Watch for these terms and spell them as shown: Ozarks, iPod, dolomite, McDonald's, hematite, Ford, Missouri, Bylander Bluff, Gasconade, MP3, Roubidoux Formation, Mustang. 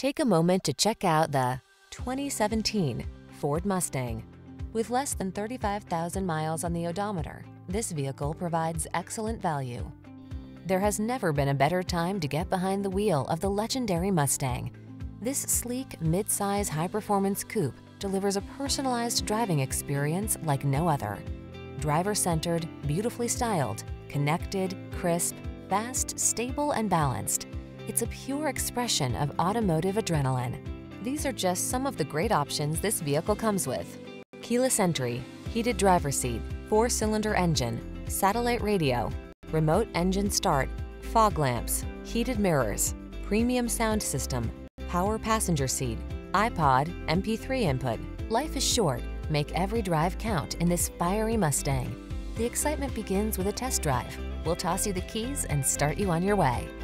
Take a moment to check out the 2017 Ford Mustang. With less than 35,000 miles on the odometer, this vehicle provides excellent value. There has never been a better time to get behind the wheel of the legendary Mustang. This sleek, mid-size, high-performance coupe delivers a personalized driving experience like no other. Driver-centered, beautifully styled, connected, crisp, fast, stable, and balanced. It's a pure expression of automotive adrenaline. These are just some of the great options this vehicle comes with: keyless entry, heated driver's seat, 4-cylinder engine, satellite radio, remote engine start, fog lamps, heated mirrors, premium sound system, power passenger seat, iPod, MP3 input. Life is short. Make every drive count in this fiery Mustang. The excitement begins with a test drive. We'll toss you the keys and start you on your way.